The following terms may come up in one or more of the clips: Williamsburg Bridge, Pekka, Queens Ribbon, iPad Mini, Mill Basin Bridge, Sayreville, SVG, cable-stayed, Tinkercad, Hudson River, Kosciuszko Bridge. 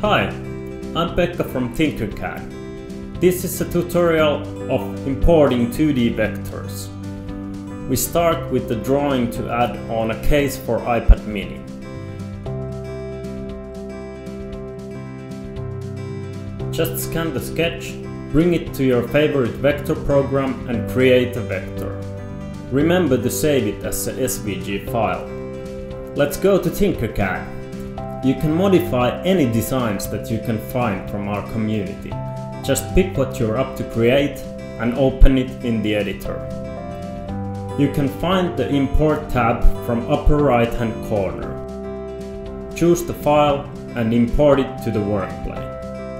Hi, I'm Pekka from Tinkercad. This is a tutorial of importing 2D vectors. We start with the drawing to add on a case for iPad Mini. Just scan the sketch, bring it to your favorite vector program and create a vector. Remember to save it as a SVG file. Let's go to Tinkercad. You can modify any designs that you can find from our community. Just pick what you're up to create and open it in the editor. You can find the Import tab from upper right hand corner. Choose the file and import it to the workplane.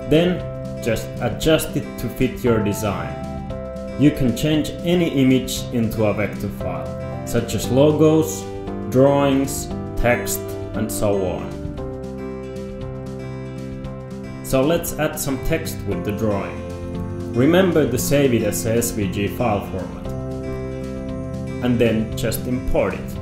Then just adjust it to fit your design. You can change any image into a vector file, such as logos, drawings, text, and so on. So let's add some text with the drawing. Remember to save it as a SVG file format, and then just import it.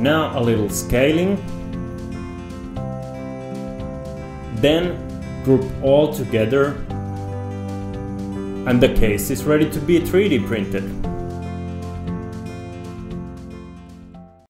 Now a little scaling, then group all together, and the case is ready to be 3D printed.